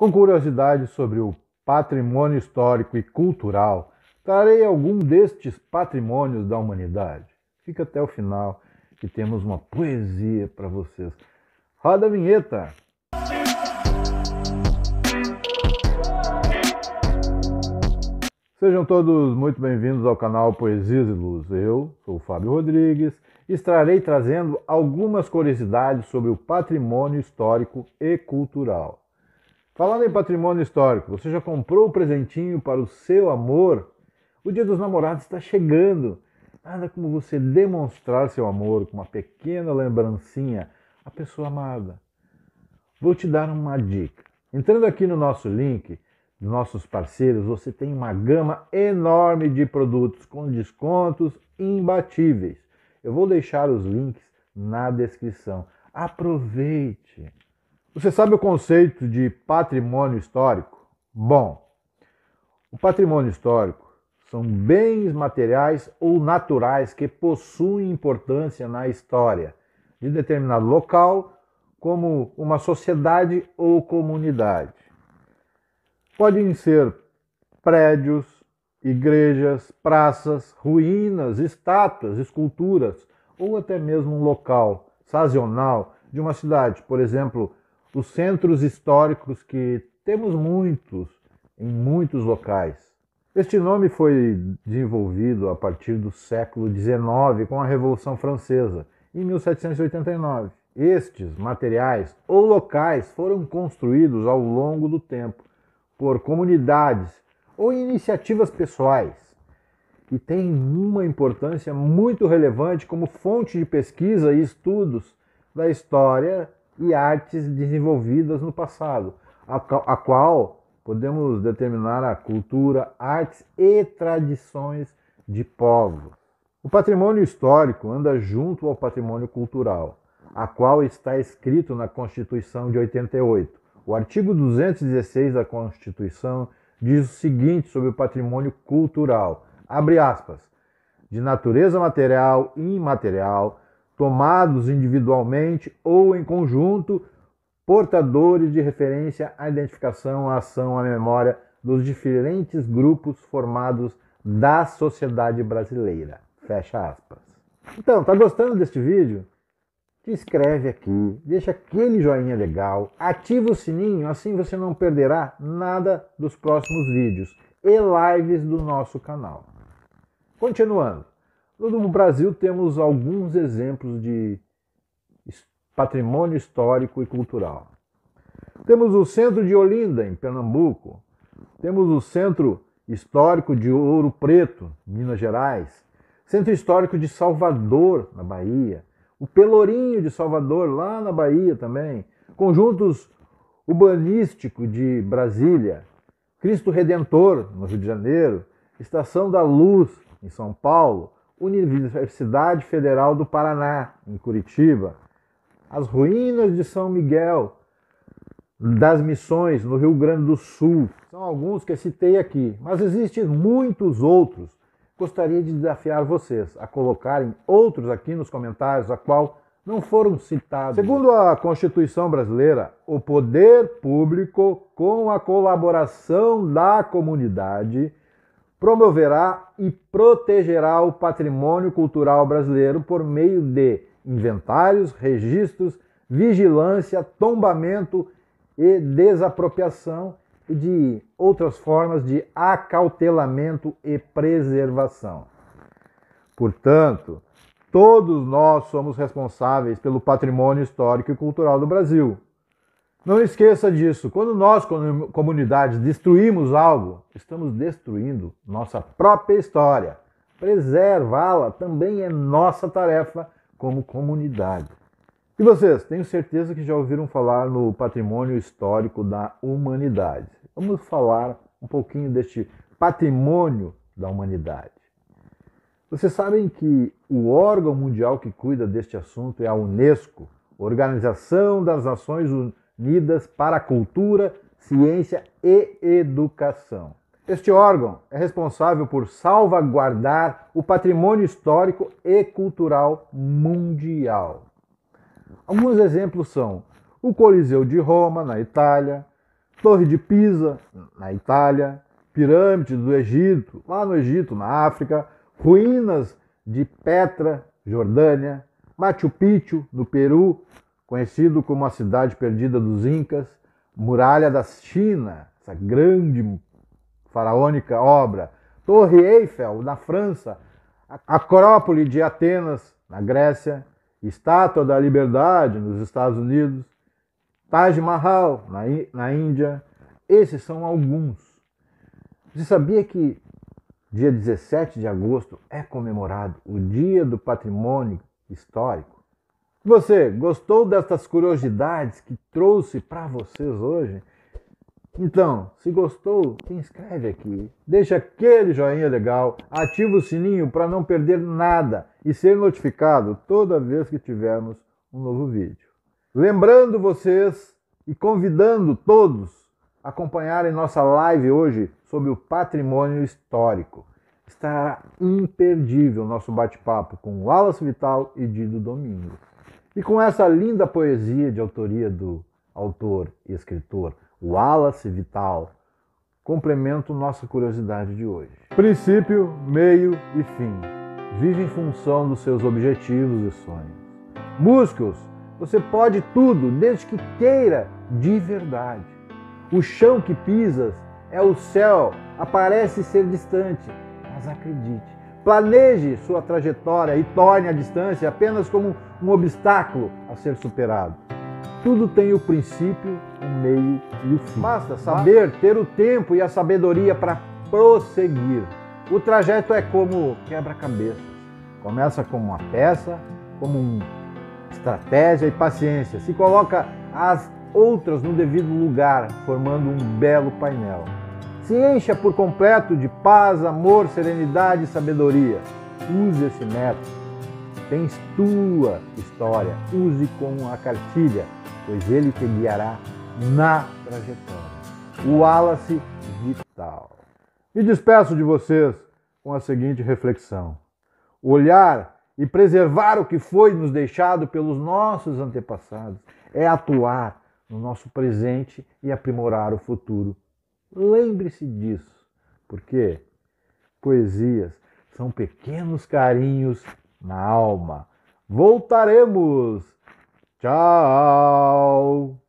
Com curiosidades sobre o patrimônio histórico e cultural, trarei algum destes patrimônios da humanidade. Fica até o final, que temos uma poesia para vocês. Roda a vinheta! Sejam todos muito bem-vindos ao canal Poesias e Luz. Eu sou o Fábio Rodrigues e estarei trazendo algumas curiosidades sobre o patrimônio histórico e cultural. Falando em patrimônio histórico, você já comprou o presentinho para o seu amor? O Dia dos Namorados está chegando. Nada como você demonstrar seu amor com uma pequena lembrancinha à pessoa amada. Vou te dar uma dica. Entrando aqui no nosso link, dos nossos parceiros, você tem uma gama enorme de produtos com descontos imbatíveis. Eu vou deixar os links na descrição. Aproveite! Você sabe o conceito de patrimônio histórico? Bom, o patrimônio histórico são bens materiais ou naturais que possuem importância na história de determinado local, como uma sociedade ou comunidade. Podem ser prédios, igrejas, praças, ruínas, estátuas, esculturas ou até mesmo um local sazonal de uma cidade, por exemplo, os centros históricos que temos muitos, em muitos locais. Este nome foi desenvolvido a partir do século XIX com a Revolução Francesa, em 1789. Estes materiais ou locais foram construídos ao longo do tempo por comunidades ou iniciativas pessoais e têm uma importância muito relevante como fonte de pesquisa e estudos da história e artes desenvolvidas no passado, a qual podemos determinar a cultura, artes e tradições de povos. O patrimônio histórico anda junto ao patrimônio cultural, a qual está escrito na Constituição de 88. O artigo 216 da Constituição diz o seguinte sobre o patrimônio cultural, abre aspas, de natureza material e imaterial, tomados individualmente ou em conjunto, portadores de referência à identificação, à ação, à memória dos diferentes grupos formados da sociedade brasileira. Fecha aspas. Então, tá gostando deste vídeo? Se inscreve aqui, deixa aquele joinha legal, ativa o sininho, assim você não perderá nada dos próximos vídeos e lives do nosso canal. Continuando. No Brasil temos alguns exemplos de patrimônio histórico e cultural. Temos o Centro de Olinda, em Pernambuco. Temos o Centro Histórico de Ouro Preto, Minas Gerais. Centro Histórico de Salvador, na Bahia. O Pelourinho de Salvador, lá na Bahia também. Conjuntos Urbanístico de Brasília. Cristo Redentor, no Rio de Janeiro. Estação da Luz, em São Paulo. Universidade Federal do Paraná, em Curitiba, as ruínas de São Miguel das Missões, no Rio Grande do Sul. São alguns que citei aqui, mas existem muitos outros. Gostaria de desafiar vocês a colocarem outros aqui nos comentários, a qual não foram citados. Segundo a Constituição brasileira, o poder público, com a colaboração da comunidade, promoverá e protegerá o patrimônio cultural brasileiro por meio de inventários, registros, vigilância, tombamento e desapropriação e de outras formas de acautelamento e preservação. Portanto, todos nós somos responsáveis pelo patrimônio histórico e cultural do Brasil. Não esqueça disso, quando nós, comunidades, destruímos algo, estamos destruindo nossa própria história. Preservá-la também é nossa tarefa como comunidade. E vocês, tenho certeza que já ouviram falar no patrimônio histórico da humanidade. Vamos falar um pouquinho deste patrimônio da humanidade. Vocês sabem que o órgão mundial que cuida deste assunto é a Unesco, Organização das Nações Unidas para a Cultura, Ciência e Educação. Este órgão é responsável por salvaguardar o patrimônio histórico e cultural mundial. Alguns exemplos são o Coliseu de Roma, na Itália, Torre de Pisa, na Itália, pirâmide do Egito, lá no Egito, na África, ruínas de Petra, Jordânia, Machu Picchu, no Peru, conhecido como a cidade perdida dos Incas, Muralha da China, essa grande faraônica obra, Torre Eiffel, na França, Acrópole de Atenas, na Grécia, Estátua da Liberdade, nos Estados Unidos, Taj Mahal, na Índia. Esses são alguns. Você sabia que dia 17 de agosto é comemorado o Dia do Patrimônio Histórico? Você gostou destas curiosidades que trouxe para vocês hoje? Então, se gostou, se inscreve aqui, deixa aquele joinha legal, ativa o sininho para não perder nada e ser notificado toda vez que tivermos um novo vídeo. Lembrando vocês e convidando todos a acompanharem nossa live hoje sobre o patrimônio histórico. Estará imperdível nosso bate-papo com Wallace Vital e Dido Domingo. E com essa linda poesia de autoria do autor e escritor Wallace Vital, complemento nossa curiosidade de hoje. Princípio, meio e fim. Vive em função dos seus objetivos e sonhos. Músicos, você pode tudo, desde que queira de verdade. O chão que pisas é o céu, aparece ser distante, mas acredite. Planeje sua trajetória e torne a distância apenas como um obstáculo a ser superado. Tudo tem o princípio, o meio e o fim. Basta saber ter o tempo e a sabedoria para prosseguir. O trajeto é como quebra-cabeças. Começa como uma peça, como um estratégia e paciência, se coloca as outras no devido lugar, formando um belo painel. Se encha por completo de paz, amor, serenidade e sabedoria. Use esse método. Tens tua história, use como a cartilha, pois ele te guiará na trajetória. Wallace Vital. E despeço de vocês com a seguinte reflexão. Olhar e preservar o que foi nos deixado pelos nossos antepassados é atuar no nosso presente e aprimorar o futuro. Lembre-se disso, porque poesias são pequenos carinhos na alma. Voltaremos! Tchau!